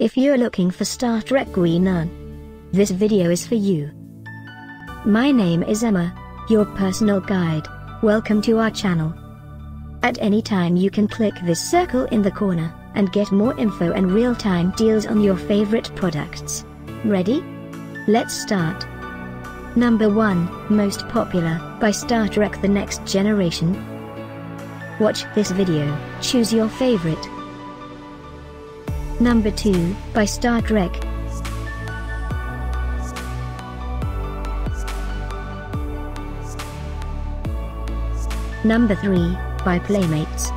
If you're looking for Star Trek Guinan, this video is for you. My name is Emma, your personal guide. Welcome to our channel. At any time you can click this circle in the corner, and get more info and real-time deals on your favorite products. Ready? Let's start. Number 1, Most Popular, by Star Trek: The Next Generation. Watch this video, choose your favorite. Number 2, by Star Trek. Number 3, by Playmates.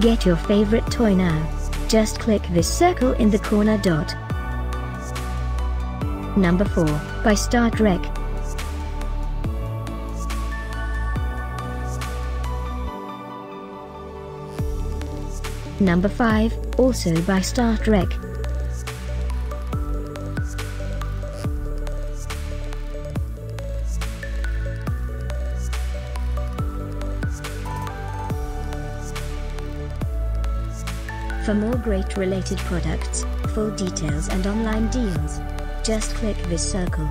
Get your favorite toy now. Just click this circle in the corner dot. Number 4, by Star Trek. Number 5, also by Star Trek. For more great related products, full details and online deals, just click this circle.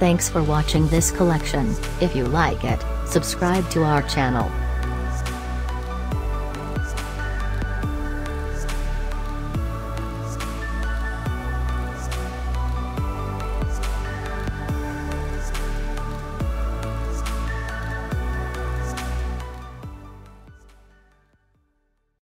Thanks for watching this collection. If you like it, subscribe to our channel.